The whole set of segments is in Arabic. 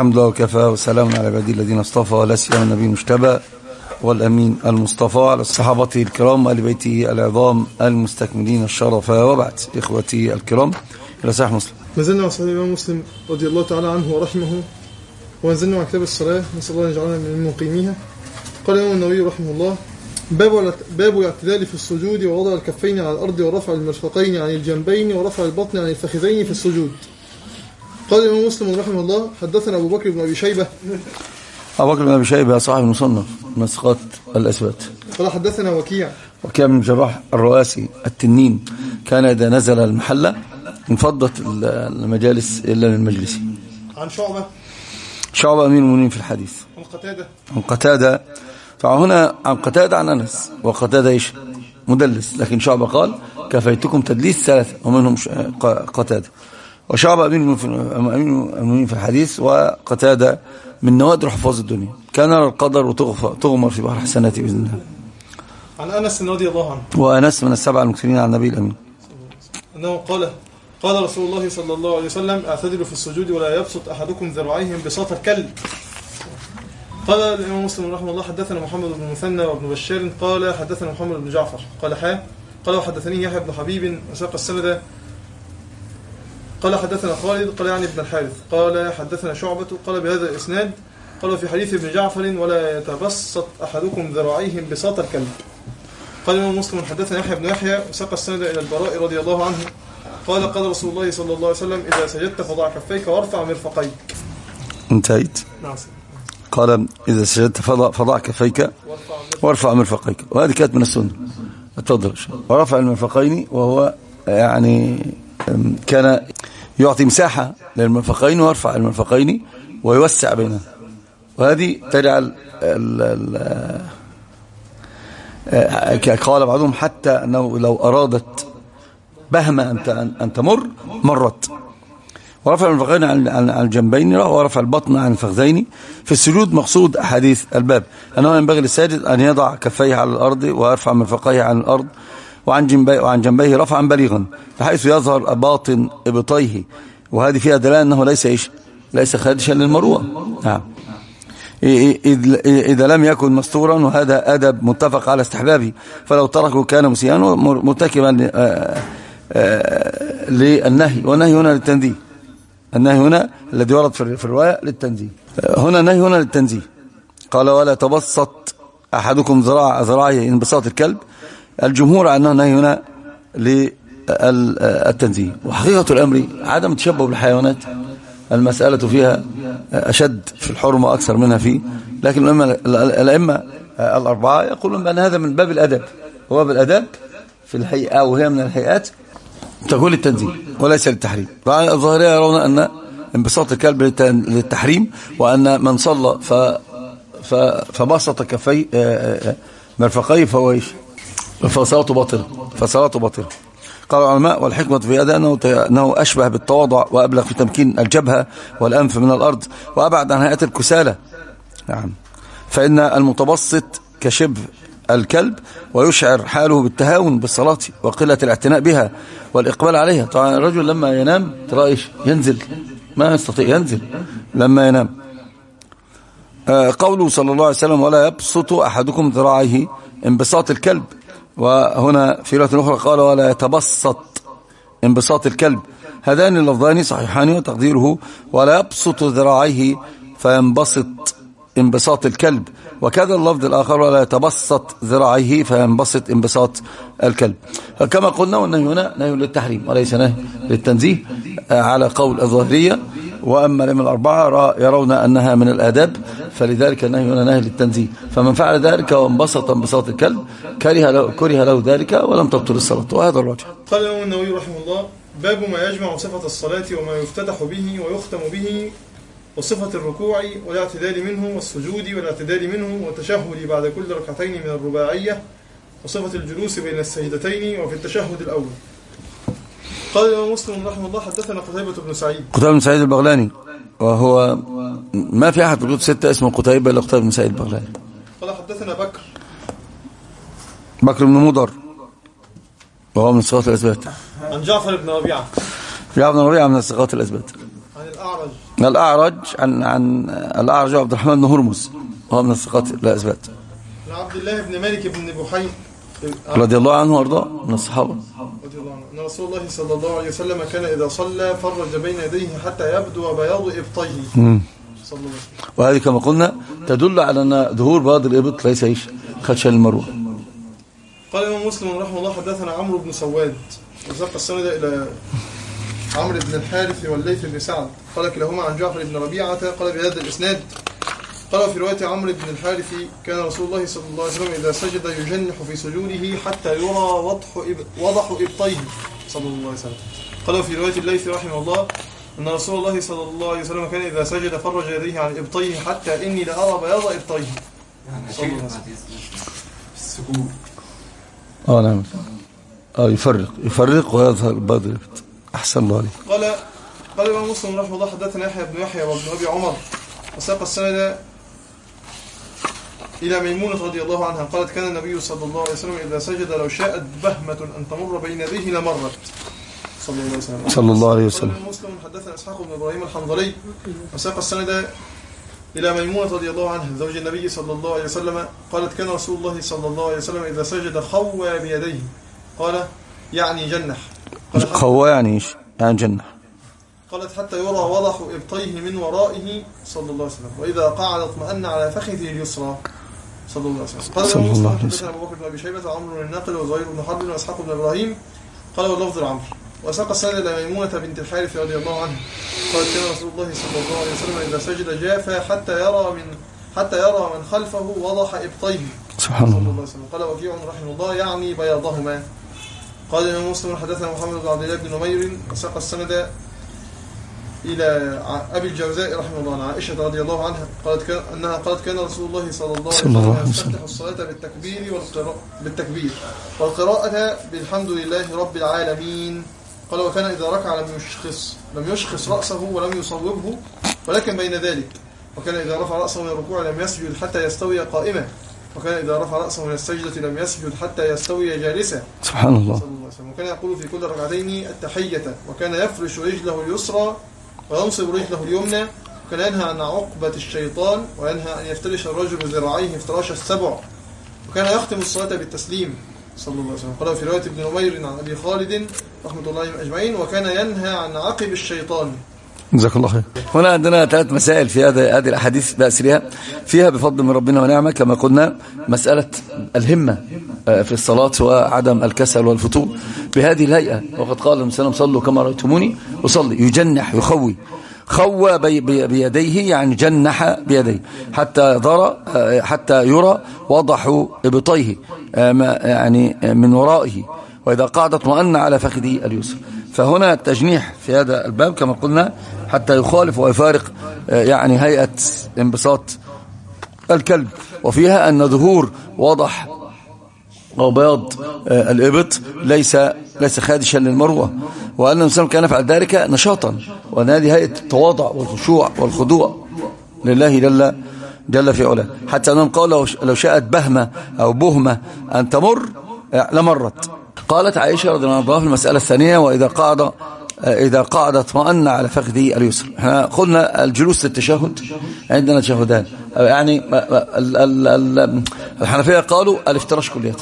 الحمد لله وكفى وسلام على عبادي الذين اصطفى ولا سيما النبي المجتبى والأمين المصطفى على الصحابة الكرام وآل بيته العظام المستكملين الشرفاء. وبعد إخوتي الكرام إلى صحيح مسلم، ما زلنا على صحيح الإمام مسلم رضي الله تعالى عنه ورحمه، ونزلنا على كتاب الصلاة، نسأل الله أن يجعلنا من مقيميها. قال الإمام النووي رحمه الله: باب الاعتدال في السجود ووضع الكفين على الأرض ورفع المرفقين عن الجنبين ورفع البطن عن الفخذين في السجود. قال الإمام مسلم رحمه الله: حدثنا أبو بكر بن أبي شيبة صاحب المصنف مسقط الأسبات قال حدثنا وكيع بن جراح الرؤاسي التنين، كان إذا نزل المحلة انفضت المجالس إلا من مجلسه. عن شعبة أمين المؤمنين في الحديث. عن قتادة فهنا عن قتادة عن أنس، وقتادة إيش مدلس، لكن شعبة قال كفيتكم تدليس ثلاثة ومنهم قتادة. وشعبة أمين المؤمنين في الحديث وقتادة من نوادر حفاظ الدنيا، كان القدر وتغمر في بحر حسناتي بإذن الله. عن أنس رضي الله عنه، وأنس من السبع المكثرين عن النبي الأمين، أنه قال رسول الله صلى الله عليه وسلم: اعتدلوا في السجود ولا يبسط أحدكم ذراعيه بساط الكلب. قال الإمام مسلم رحمه الله: حدثنا محمد بن مثنى وابن بشار قال حدثنا محمد بن جعفر قال وحدثني يحيى بن حبيب وساق السند قال حدثنا خالد قال يعني ابن الحارث قال حدثنا شعبة قال بهذا الإسناد قال في حديث ابن جعفر: ولا يتبسط أحدكم ذراعيه بساط الكلب. قال الإمام مسلم: حدثنا يحيى بن يحيى وساق السند إلى البراء رضي الله عنه قال: قال رسول الله صلى الله عليه وسلم: إذا سجدت فضع كفيك وارفع مرفقيك. انتهيت. نعم. قال: إذا سجدت فضع كفيك وارفع مرفقيك، وهذه كانت من السنة. اتفضل. ورفع المرفقين، وهو يعني كان يعطي مساحة للمرفقين ويرفع المرفقين ويوسع بينهم، وهذه تجعل قال بعضهم حتى أنه لو أرادت بهمة أن تمر مرت. ورفع المرفقين عن الجنبين ورفع البطن عن الفخذين في السجود. مقصود أحاديث الباب أنه ينبغي للساجد أن يضع كفيه على الأرض ويرفع مرفقيه عن الأرض وعن جنبيه رفعا بليغا بحيث يظهر باطن إبطيه، وهذه فيها دلالة أنه ليس خادشا للمروءة. نعم. إذا لم يكن مستورا، وهذا أدب متفق على استحبابه، فلو تركه كان مسيئا مرتكبا للنهي، والنهي هنا للتنزيه. النهي هنا الذي ورد في الرواية للتنزيه، هنا نهي هنا للتنزيه. قال: ولا تبسط أحدكم ذراعيه انبساط الكلب. الجمهور عنه نهي هنا للتنزيه. وحقيقة الأمر عدم تشبه بالحيوانات، المسألة فيها أشد في الحرمة أكثر منها فيه، لكن الأئمة الأربعة يقولون بأن هذا من باب الأدب، هو باب الأدب في الحقيقة، أو هي من الحقيقات تقول التنزيه وليس للتحريم. الظاهرية يرون أن انبساط الكلب للتحريم، وأن من صلى فبسط كفي مرفقيه فهو ايش؟ فصلاته باطلة. قال العلماء: والحكمة في هذا أنه أشبه بالتواضع، وأبلغ في تمكين الجبهة والأنف من الأرض، وأبعد عن هيئة الكسالة. نعم. فإن المتبسط كشبه الكلب، ويشعر حاله بالتهاون بالصلاة وقلة الاعتناء بها والإقبال عليها. طبعا الرجل لما ينام ترايش ينزل، ما يستطيع ينزل لما ينام. قوله صلى الله عليه وسلم: ولا يبسط أحدكم ذراعيه انبساط الكلب. وهنا في رواية أخرى قال: ولا يتبسط انبساط الكلب. هذان اللفظان صحيحان، وتقديره: ولا يبسط ذراعيه فينبسط انبساط الكلب. وكذا اللفظ الآخر: ولا يتبسط ذراعيه فينبسط انبساط الكلب. كما قلنا، أنه هنا نهي للتحريم وليس نهي للتنزيه على قول الظاهرية، وأما الأئمة الأربعة يرون أنها من الآداب، فلذلك النهي هنا نهي للتنزيه. فمن فعل ذلك وانبسط انبساط الكلب كره له ذلك ولم تبطل الصلاة، وهذا الراجح. قال النووي رحمه الله: باب ما يجمع صفة الصلاة وما يفتتح به ويختم به، وصفة الركوع والاعتدال منه، والسجود والاعتدال منه، والتشهد بعد كل ركعتين من الرباعية، وصفة الجلوس بين السجدتين وفي التشهد الأول. قال مسلم رحمه الله: حدثنا قتيبة بن سعيد البغلاني، وهو ما في أحد في الكتب الستة اسمه قتيبة إلا قتيبة بن سعيد البغلاني. قال حدثنا بكر بن مضر، وهو من الثقات الأثبات. عن جعفر بن ربيعة من الثقات الأثبات. عن الأعرج عن الأعرج عبد الرحمن بن هرمز وهو من الثقات لا إثبات. عبد الله بن مالك بن بحي رضي الله عنه وارضاه من الصحابة رضي الله عنه أن رسول الله صلى الله عليه وسلم كان إذا صلى فرج بين يديه حتى يبدو بياض إبطيه. وهذه كما قلنا تدل على أن ظهور بياض الإبط ليس إيش خدشان المروءة. قال الإمام مسلم رحمه الله حدثنا عمرو بن سواد وزق السند إلى عمرو بن الحارث والليث بن سعد قال كلاهما عن جعفر بن ربيعة قال بهذا الإسناد قال في رواية عمرو بن الحارث كان رسول الله صلى الله عليه وسلم إذا سجد يجنح في سجوده حتى يرى وضح إبطيه صلى الله عليه وسلم. قال في رواية الليث رحمه الله أن رسول الله صلى الله عليه وسلم كان إذا سجد فرج يديه عن إبطيه حتى إني لأرى بياض إبطيه صلى الله عليه وسلم. نعم يفرق ويظهر البياض. أحسن الله عليك. قال الإمام مسلم رحمه الله حدثنا يحيى بن يحيى وابن أبي عمر وساق السند إلى ميمونة رضي الله عنها قالت كان النبي صلى الله عليه وسلم إذا سجد لو شاءت بهمة أن تمر بين يديه لمرت صلى الله عليه وسلم. قال الإمام مسلم حدثنا إسحاق بن إبراهيم الحنظلي وساق السند إلى ميمونة رضي الله عنها زوج النبي صلى الله عليه وسلم قالت كان رسول الله صلى الله عليه وسلم إذا سجد خوى بيديه قال يعني جنح خوى يعني إيش يعني جنح. قالت حتى يرى وضح إبطيه من ورائه صلى الله عليه وسلم وإذا قعد اطمأن على فخذه اليسرى صلى الله عليه وسلم. قال صلى الله عليه وسلم أبو بكر بن أبي شيبة وعمرو الناقل وزهير بن حرب وإسحاق بن إبراهيم قال واللفظ لعمرو. وساق السند إلى ميمونة بنت الحارث رضي الله عنها قالت كان رسول الله صلى الله عليه وسلم إذا سجد جافا حتى يرى من خلفه وضح إبطيه سبحان الله. قال وكيع رحمه الله يعني بياضهما. قال الإمام مسلم حدثنا محمد بن عبد الله بن نمير وساق السند إلى أبي الجوزاء رحمه الله عن عائشة رضي الله عنها قالت كان رسول الله صلى الله عليه وسلم يفتتح الصلاة بالتكبير والقراءة بالحمد لله رب العالمين. قال وكان إذا ركع لم يشخص رأسه ولم يصوبه ولكن بين ذلك وكان إذا رفع رأسه من الركوع لم يسجد حتى يستوي قائمة وكان إذا رفع رأسه من السجدة لم يسجد حتى يستوي جالسا سبحان الله. وكان يقول في كل ركعتين التحية وكان يفرش رجله اليسرى وينصب رجله اليمنى وكان ينهى عن عقبة الشيطان وينهى أن يفترش الرجل ذراعيه افتراش السبع وكان يختم الصلاة بالتسليم صلى الله عليه وسلم. قال في رواية ابن نمير عن أبي خالد رحمة الله أجمعين وكان ينهى عن عقب الشيطان. جزاك الله خير. هنا عندنا ثلاث مسائل في هذه الأحاديث بأسرها فيها بفضل من ربنا ونعمة كما قلنا مسألة الهمة في الصلاة وعدم الكسل والفتور بهذه الهيئة. وقد قال المسلم صلوا كما رأيتموني وصلي يجنح يخوى بيديه يعني جنح بيديه حتى يرى وضح إبطيه يعني من ورائه وإذا قعد اطمأن على فخذه اليسرى. فهنا التجنيح في هذا الباب كما قلنا حتى يخالف ويفارق يعني هيئة انبساط الكلب وفيها أن ظهور وضح أو بياض الإبط ليس خادشا للمروة وأن الإنسان كان يفعل ذلك نشاطا وأن هذه هيئة التواضع والخشوع والخضوع لله جل في علاه حتى أنهم قالوا لو شاءت بهمة أن تمر لمرت. قالت عائشة رضي الله عنها في المسألة الثانية إذا قعد اطمأن على فخذه اليسرى. احنا قلنا الجلوس للتشهد عندنا تشهدان يعني الحنفية قالوا الافتراش كلية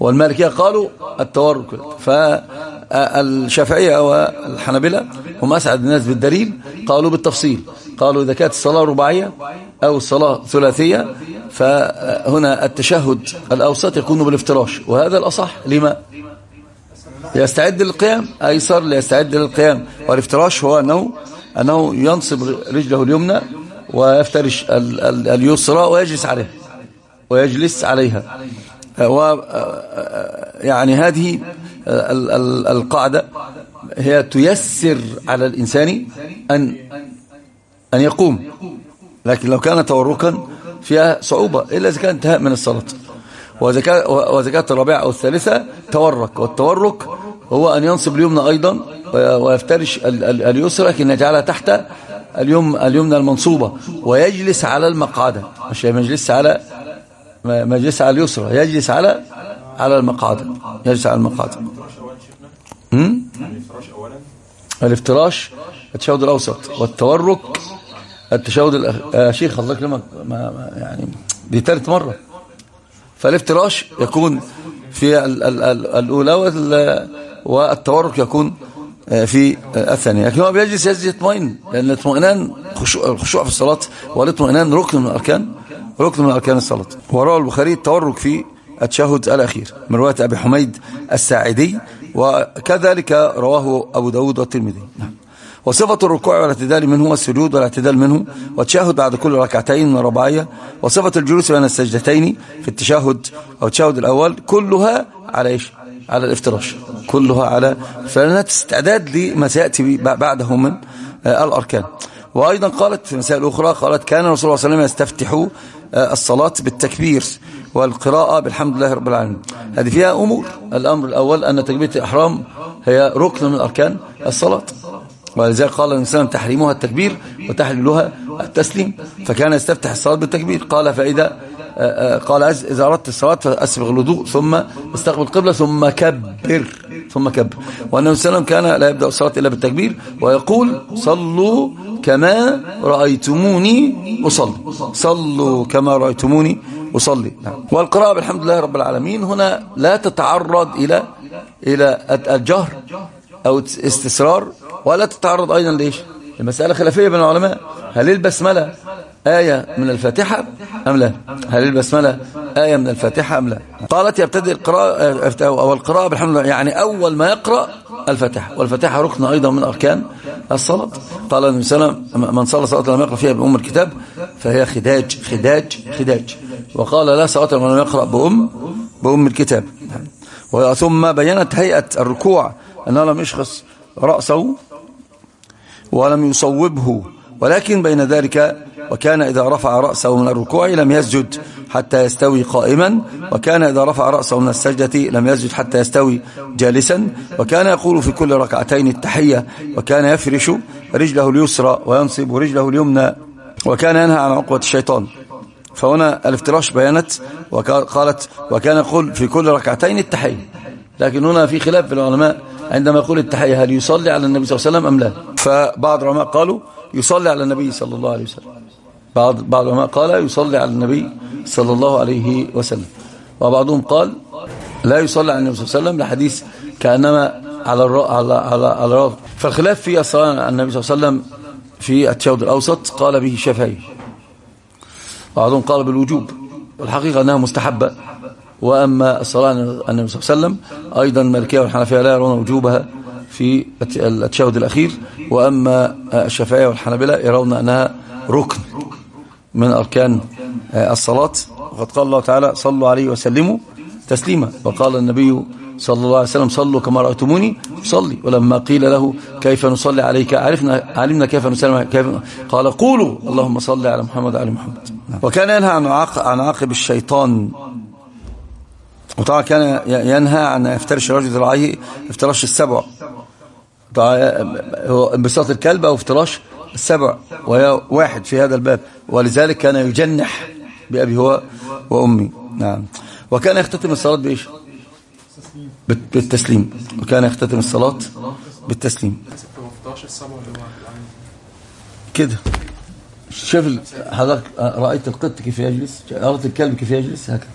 والمالكية قالوا التورك كلية فالشافعية والحنابلة هم أسعد الناس بالدليل قالوا بالتفصيل قالوا إذا كانت الصلاة رباعية أو الصلاة ثلاثية فهنا التشهد الأوسط يكون بالافتراش وهذا الأصح. لما يستعد للقيام أيسر ليستعد للقيام والافتراش هو أنه ينصب رجله اليمنى ويفترش اليسرى ويجلس عليها ويعني هذه القاعدة هي تيسر على الإنسان أن يقوم لكن لو كان توركا فيها صعوبة إلا إذا كان انتهاء من الصلاة وإذا كانت الرابعة أو الثالثة تورك والتورك هو أن ينصب اليمنى أيضا ويفترش اليسرى لكن يجعلها تحت اليمنى المنصوبة ويجلس على المقعدة مش يجلس على اليسرى يجلس على المقعدة الافتراش أولا التشهد الأوسط والتورك التشهد شيخ الله يكرمك يعني دي ثالث مرة. فالافتراش يكون في الأولى والتورك يكون في الثانية، لكن هو بيجلس يطمئن، لأن الاطمئنان الخشوع في الصلاة، والاطمئنان ركن من أركان الصلاة. وروى البخاري التورك في التشهد الأخير من رواية أبي حميد الساعدي، وكذلك رواه أبو داود والترمذي. وصفة الركوع والاعتدال منه والسجود والاعتدال منه والتشهد بعد كل ركعتين من الرباعية وصفة الجلوس بين السجدتين في التشهد أو التشهد الأول كلها على إيش؟ على الافتراش، كلها على فلنات استعداد لما سيأتي بعده من الأركان. وأيضا قالت في مسائل أخرى، قالت كان رسول الله صلى الله عليه وسلم يستفتح الصلاة بالتكبير والقراءة بالحمد لله رب العالمين. هذه فيها أمور. الأمر الأول أن تكبيرة الإحرام هي ركن من أركان الصلاة، ولذلك قال الإنسان تحريمها التكبير وتحليلها التسليم، فكان يستفتح الصلاة بالتكبير. قال فإذا قال إذا أردت الصلاة فأسبغ الوضوء ثم استقبل القبلة ثم كبر. وأنه صلى الله عليه وسلم كان لا يبدأ الصلاة إلا بالتكبير، ويقول صلوا كما رأيتموني أصلي، صلوا كما رأيتموني أصلي. والقراءة بالحمد لله رب العالمين هنا لا تتعرض إلى الجهر أو استسرار، ولا تتعرض أيضا ليش؟ المسألة خلافية بين العلماء، هل البسملة آية من الفاتحة أم لا؟ هل البسملة آية من الفاتحة أم لا؟ قالت يبتدئ القراءة بالحمد لله، يعني أول ما يقرأ الفاتحة، والفاتحة ركن أيضا من أركان الصلاة. قال النبي صلى الله عليه وسلم من صلى صلاة لم يقرأ فيها بأم الكتاب فهي خداج، وقال لا صلاة لم يقرأ بأم الكتاب. وثم بينت هيئة الركوع أنه لم يشخص رأسه ولم يصوبه، ولكن بين ذلك وكان إذا رفع رأسه من الركوع لم يسجد حتى يستوي قائما، وكان إذا رفع رأسه من السجدة لم يسجد حتى يستوي جالسا، وكان يقول في كل ركعتين التحية، وكان يفرش رجله اليسرى وينصب رجله اليمنى، وكان ينهى عن عقوة الشيطان. فهنا الافتراش بيانت، وقالت وكان يقول في كل ركعتين التحية، لكن هنا في خلاف بالعلماء عندما يقول التحية هل يصلي على النبي صلى الله عليه وسلم أم لا؟ فبعض العلماء قالوا يصلي على النبي صلى الله عليه وسلم، بعض العلماء قال يصلي على النبي صلى الله عليه وسلم، وبعضهم قال لا يصلي على النبي صلى الله عليه وسلم لحديث كأنما على فالخلاف في الصلاة النبي صلى الله عليه وسلم في التشهد الأوسط قال به الشافعي، بعضهم قال بالوجوب، والحقيقة أنها مستحبة. وأما الصلاة النبي صلى الله عليه وسلم أيضا المالكية والحنفية لا يرون وجوبها في التشهد الأخير، وأما الشافعية والحنابلة يرون أنها ركن من أركان الصلاة. وقد قال الله تعالى صلوا عليه وسلموا تسليما، وقال النبي صلى الله عليه وسلم صلوا كما رأيتموني صلي، ولما قيل له كيف نصلي عليك علمنا كيف نسلم قال قولوا اللهم صل على محمد وعلى محمد. وكان ينهى عن عاقب الشيطان، وطبعا كان ينهى عن افترش الرجل ذراعيه افتراش السبع، انبساط الكلب أو افتراش السبع، وهي واحد في هذا الباب، ولذلك كان يجنح بأبي هو وأمي. نعم. وكان يختتم الصلاة بإيش؟ بالتسليم، وكان يختتم الصلاة بالتسليم كده. شايف حضرتك رأيت القط كيف يجلس، رأيت الكلب كيف يجلس هكذا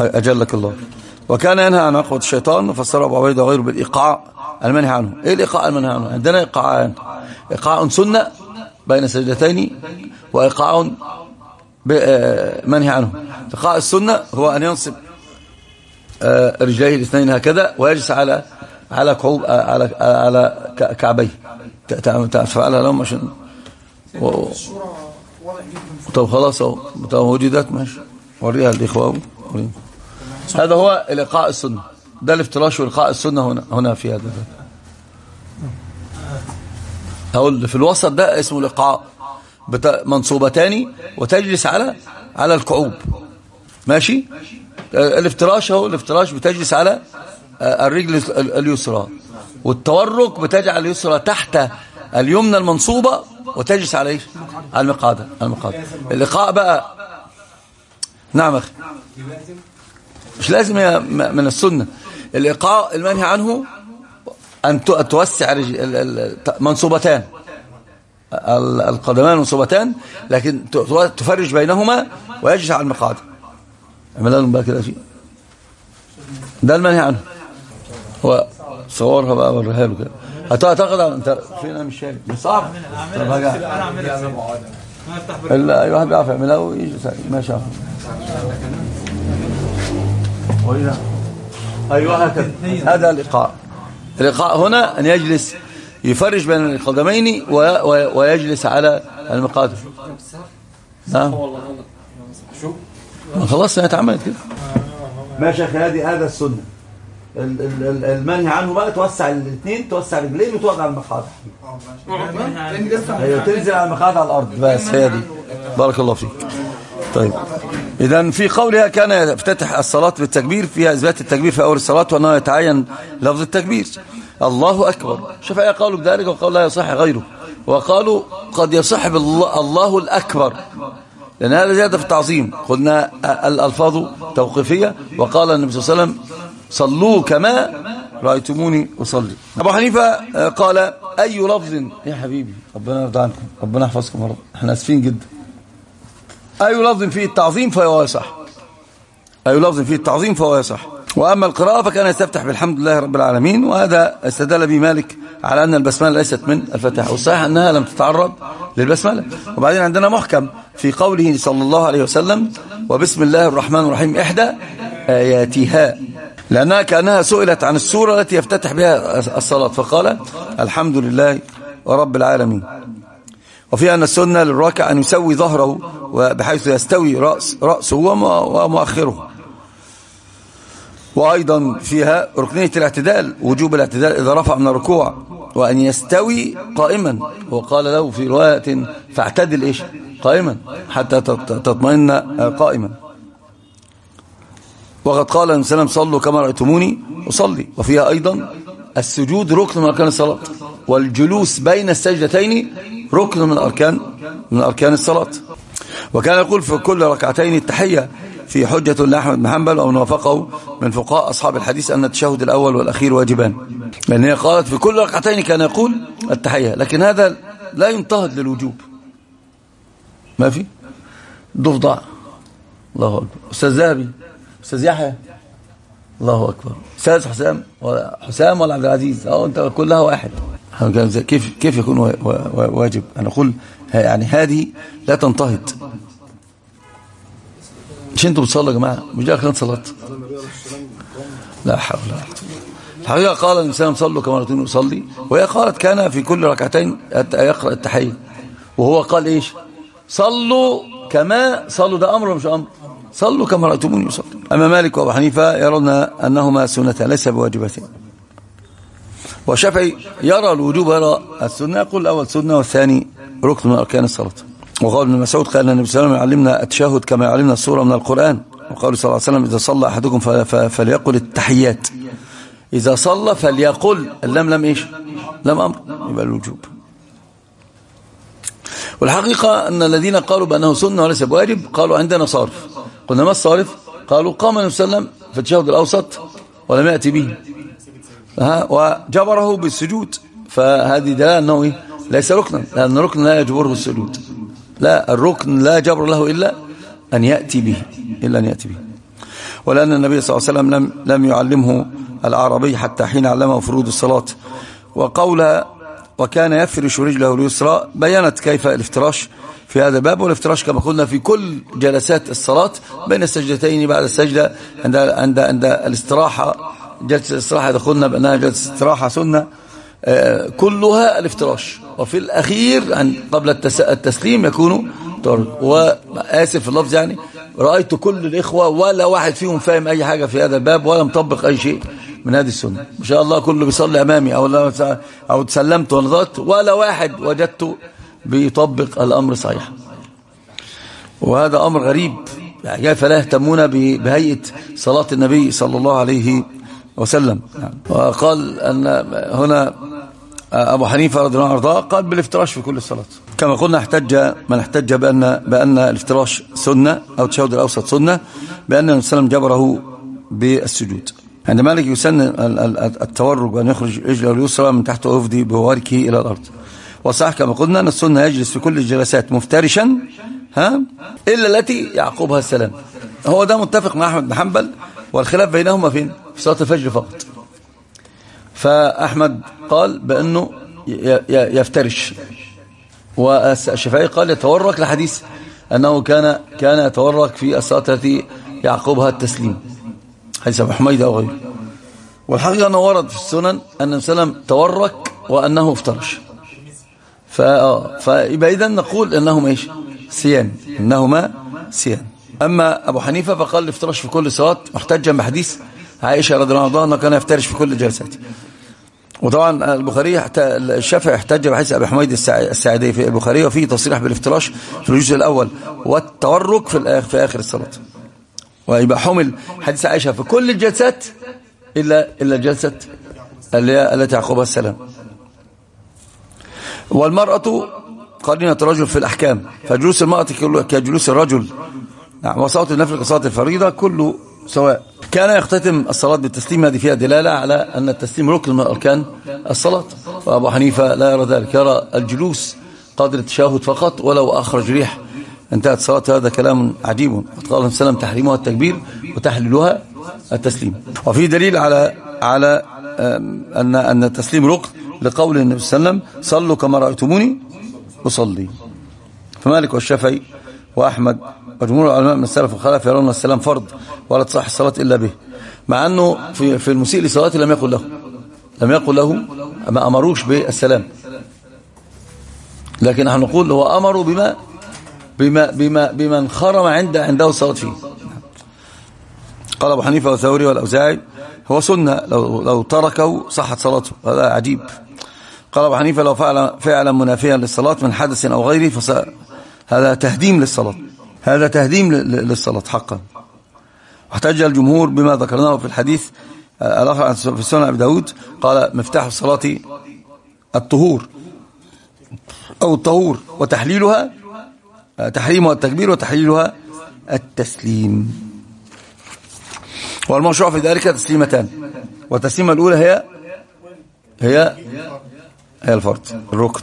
أجلك الله. وكان ينهى عن عقوة الشيطان، وفسره أبو عبيدة وغيره بالإيقاع المنهي عنه. إيه الإيقاع المنهي عنه؟ عندنا إيقاعان، إيقاع سنة بين سجدتين، وإيقاع منهي عنه. إيقاع السنة هو أن ينصب رجليه الاثنين هكذا ويجلس على كعوب على كعبيه، تفعلها لهم عشان طب خلاص اهو وجدت ماشي، وريها لإخوانه. هذا هو الإيقاع السنة، ده الافتراش والإيقاع السنة هنا في هذا. أقول في الوسط ده اسمه الإيقاع، منصوبتان وتجلس على الكعوب، ماشي. الافتراش هو الافتراش بتجلس على الرجل اليسرى، والتورك بتجعل اليسرى تحت اليمنى المنصوبة وتجلس عليه على المقعدة. الإيقاع بقى نعم أخي مش لازم من السنة. الإيقاع المنهي عنه أن توسع منصوبتان، القدمان منصوبتان، لكن تفرج بينهما ويجلس على المقعد. ده المنهي عنه. هو صورها بقى وريها له كده. هتعتقد انت فين؟ مش شايف؟ صعب. طب هاجي انا اعملها زي ما قلنا. الا اي واحد بيعرف يعملها ويجي ماشي. ايوه هكذا. هذا الايقاع. الايقاع هنا ان يجلس يفرج بين القدمين ويجلس على المقعد. نعم والله غلط. خلاص هي اتعملت كده. ماشي. هذا السنه. المنهي عنه بقى توسع الاثنين، توسع رجلين وتقعد على المقعد. هي تنزل على المقعد على الارض بس. هي دي. بارك الله فيك. طيب اذا في قولها كان يفتتح الصلاه بالتكبير، فيها اثبات التكبير في اول الصلاه، وانه يتعين لفظ التكبير الله اكبر. شوف ايه قوله بذلك، وقال لا يصح غيره، وقالوا قد يصح الله الاكبر لان هذا زياده في التعظيم. قلنا الالفاظ توقيفيه، وقال النبي صلى الله عليه وسلم صلوا كما رأيتموني أصلي. أبو حنيفة قال أي لفظ يا حبيبي، ربنا يرضى عنكم، ربنا يحفظكم يا رب، احنا اسفين جدا. أي لفظ فيه التعظيم فهو يصح، أي لفظ فيه التعظيم فهو يصح. وأما القراءة فكان يستفتح بالحمد لله رب العالمين، وهذا استدل به مالك على أن البسملة ليست من الفتح، والصحيح أنها لم تتعرض للبسملة. وبعدين عندنا محكم في قوله صلى الله عليه وسلم وبسم الله الرحمن الرحيم إحدى آياتها، لأنها كأنها سئلت عن السورة التي يفتتح بها الصلاة فقال الحمد لله رب العالمين. وفي أن السنة للراكع أن يسوي ظهره بحيث يستوي رأسه ومؤخره. وأيضا فيها ركنية الاعتدال، وجوب الاعتدال إذا رفع من الركوع، وأن يستوي قائما، وقال له في رواية فاعتدل إيش قائما حتى تطمئن قائما. وقد قال النبي صلى الله عليه وسلم صلوا كما رأيتموني أصلي. وفيها أيضا السجود ركن من أركان الصلاة، والجلوس بين السجدتين ركن من أركان الصلاة. وكان يقول في كل ركعتين التحية، في حجة لأحمد بن حنبل ومن وافقه من فقهاء أصحاب الحديث أن التشهد الأول والأخير واجبان، لأن هي قالت في كل ركعتين كان يقول التحية، لكن هذا لا ينتهد للوجوب. ما في ضفدع. الله أكبر. أستاذ ذهبي، أستاذ يحيى، الله أكبر. أستاذ حسام ولا عبد العزيز، أنت كلها واحد. كيف يكون واجب؟ أنا أقول يعني هذه لا تنتهض. مش أنتوا بتصلوا يا جماعة؟ مش ده كان صلاة؟ لا حول ولا قوة. الحقيقة قال الإنسان صلوا كما رأيتموني أصلي، وهي قالت كان في كل ركعتين يقرأ التحية، وهو قال إيش؟ صلوا كما صلوا. ده أمر مش أمر؟ صلوا كما رأيتموني يصلي. أما مالك وأبو حنيفة يرون أنهما سنة ليس بواجبتين، والشافعي يرى الوجوب، يرى السنة، يقول الأول سنة والثاني ركن من أركان الصلاة. وقال ابن مسعود قال النبي صلى الله عليه وسلم علمنا التشهد كما علمنا السورة من القرآن، وقال صلى الله عليه وسلم إذا صلى أحدكم فليقل التحيات، إذا صلى فليقل، اللام لم إيش؟ لم أمر، يبقى الوجوب. والحقيقة أن الذين قالوا بأنه سنة وليس بواجب قالوا عندنا صارف. قلنا ما الصارف؟ قالوا قام النبي صلى الله عليه وسلم في التشهد الأوسط ولم يأتي به، وجبره بالسجود، فهذه دلالة أنه ليس ركنا، لأن الركن لا يجبره السجود، لا الركن لا جبر له إلا أن يأتي به. ولأن النبي صلى الله عليه وسلم لم يعلمه العربي حتى حين علمه فروض الصلاة. وقولها وكان يفرش رجله اليسرى بيّنت كيف الافتراش في هذا الباب، والافتراش كما قلنا في كل جلسات الصلاة بين السجدتين، بعد السجدة، عند الاستراحة، جلسة الاستراحة دخلنا بأنها جلسة استراحة سنة، كلها الافتراش، وفي الأخير قبل التسليم يكون طارق. وآسف في اللفظ، يعني رأيت كل الإخوة ولا واحد فيهم فاهم أي حاجة في هذا الباب ولا مطبق أي شيء من هذه السنة. إن شاء الله كله بيصلي أمامي أو تسلمت ونضغط، ولا واحد وجدته بيطبق الأمر صحيح. وهذا أمر غريب، يعني فلا يهتمون بهيئة صلاة النبي صلى الله عليه وسلم. وقال أن هنا أبو حنيفة رضي الله عنه قال بالافتراش في كل الصلاة. كما قلنا احتج من احتج بأن الافتراش سنة أو التشهد الأوسط سنة بأن النبي صلى الله عليه وسلم جبره بالسجود. عند مالك يسن التورج بأن يخرج رجله اليسرى من تحت أفدي بواركه إلى الأرض. وصح كما قلنا أن السنة يجلس في كل الجلسات مفترشا إلا التي يعقبها السلام. هو ده متفق مع أحمد بن حنبل، والخلاف بينهما فين؟ في صلاة الفجر فقط. فأحمد قال بأنه يفترش، والشافعي قال يتورك لحديث أنه كان يتورك في الصلاة التي يعقبها التسليم حديث أبو حميدة أو غيره. والحقيقة أنه ورد في السنن أن سلم تورك وأنه افترش، فإذا نقول أنهما إيش؟ سيان، أنهما سيان. أما أبو حنيفة فقال افترش في كل صلاة محتجا بحديث عائشة رضي الله عنها أنه كان يفترش في كل جلسات. وطبعا البخاري الشافعي احتج بحديث أبي حميد السعدي في البخاري، وفيه تصريح بالافتراش في الجزء الأول والتورك في آخر الصلاة. ويبقى حمل حديث عائشة في كل الجلسات إلا الجلسة التي يعقبها السلام. والمرأة قرينة الرجل في الأحكام، فجلوس المرأة كجلوس الرجل، وصوت النفل كصوت الفريضة كله سواء. كان يختتم الصلاة بالتسليم، هذه فيها دلالة على أن التسليم ركن من أركان الصلاة، وأبو حنيفة لا يرى ذلك، يرى الجلوس قدر التشهد فقط ولو أخرج ريح انتهت الصلاة. هذا كلام عجيب. قال السلام تحريمها التكبير وتحليلها التسليم. وفي دليل على أن التسليم ركن لقول النبي صلى الله عليه وسلم صلوا كما رأيتموني أصلي. فمالك والشافعي وأحمد وجمهور العلماء من السلف والخلف يرون السلام فرض ولا تصح الصلاة إلا به، مع أنه في المسيء لصلاته لم يقل له ما أمروش بالسلام، لكن نحن نقول هو أمروا بما انخرم عنده الصلاة فيه. قال أبو حنيفة والثوري والأوزاعي هو سنة، لو تركه صحت صلاته. هذا عجيب. قال أبو حنيفة لو فعل فعلا منافيا للصلاة من حدث أو غيره هذا تهديم للصلاة، هذا تهديم للصلاة حقا. واحتج الجمهور بما ذكرناه في الحديث الآخر في سنن أبي داود، قال مفتاح الصلاة الطهور أو الطهور، وتحليلها تحريمها التكبير وتحليلها التسليم. والمشروع في ذلك تسليمتان، والتسليمة الأولى هي الفرض الركن،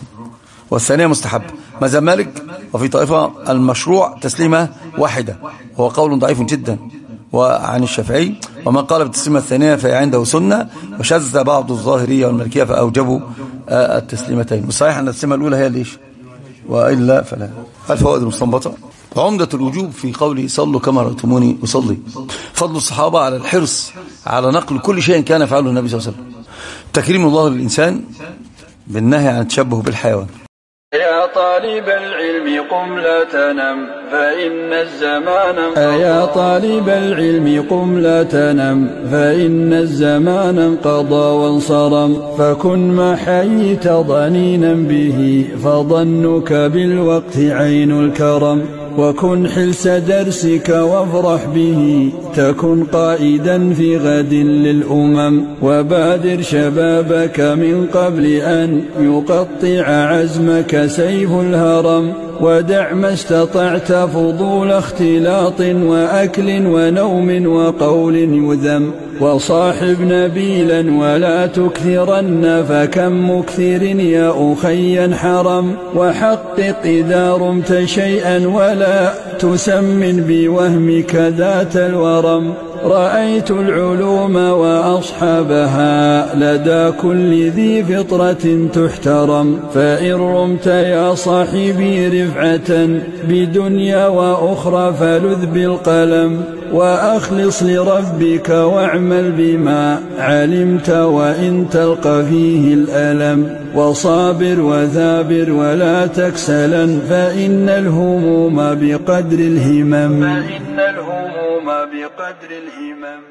والثانية مستحب مذهب مالك. وفي طائفة المشروع تسليمة واحدة، هو قول ضعيف جدا، وعن الشافعي ومن قال بالتسليمة الثانية فهي عنده سنة، وشذ بعض الظاهرية والمالكية فأوجبوا التسليمتين. والصحيح أن التسليمة الأولى هي ليش وإلا فلا. الفوائد المستنبطة: عمدة الوجوب في قوله صلوا كما رأيتموني أصلي، فضل الصحابة على الحرص على نقل كل شيء كان يفعله النبي صلى الله عليه وسلم، تكريم الله للإنسان بالنهي عن التشبه بالحيوان. يا طالب العلم قم لا تنم فإن الزمان انقضى، يا طالب العلم قم لا تنم فإن الزمان انقضى وانصرم، فكن ما حييت ضنينا به فظنك بالوقت عين الكرم، وكن حلس درسك وافرح به تكن قائدا في غد للأمم، وبادر شبابك من قبل أن يقطع عزمك سيف الهرم، ودع ما استطعت فضول اختلاط وأكل ونوم وقول يذم، وصاحب نبيلا ولا تكثرن فكم مكثر يا أخي حرم، وحقق إذا رمت شيئا ولا تسمن بوهمك ذات الورم، رأيت العلوم وأصحابها لدى كل ذي فطرة تحترم، فإن رمت يا صاحبي رفعة بدنيا وأخرى فلذ بالقلم، وأخلص لربك واعمل بما علمت وإن تلقى فيه الألم، وصابر وثابر ولا تكسلا فإن الهموم بقدر الهمم.